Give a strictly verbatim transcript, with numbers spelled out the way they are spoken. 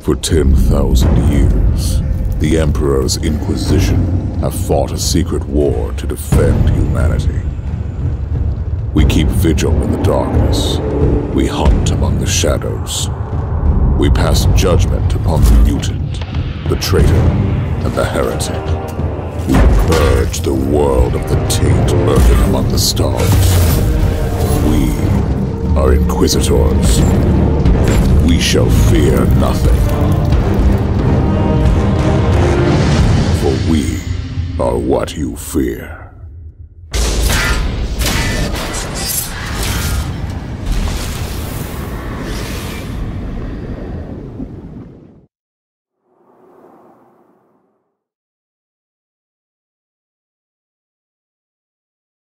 For ten thousand years, the Emperor's Inquisition have fought a secret war to defend humanity. We keep vigil in the darkness. We hunt among the shadows. We pass judgment upon the mutant, the traitor, and the heretic. We purge the world of the taint lurking among the stars. We are Inquisitors. We shall fear nothing. For we are what you fear.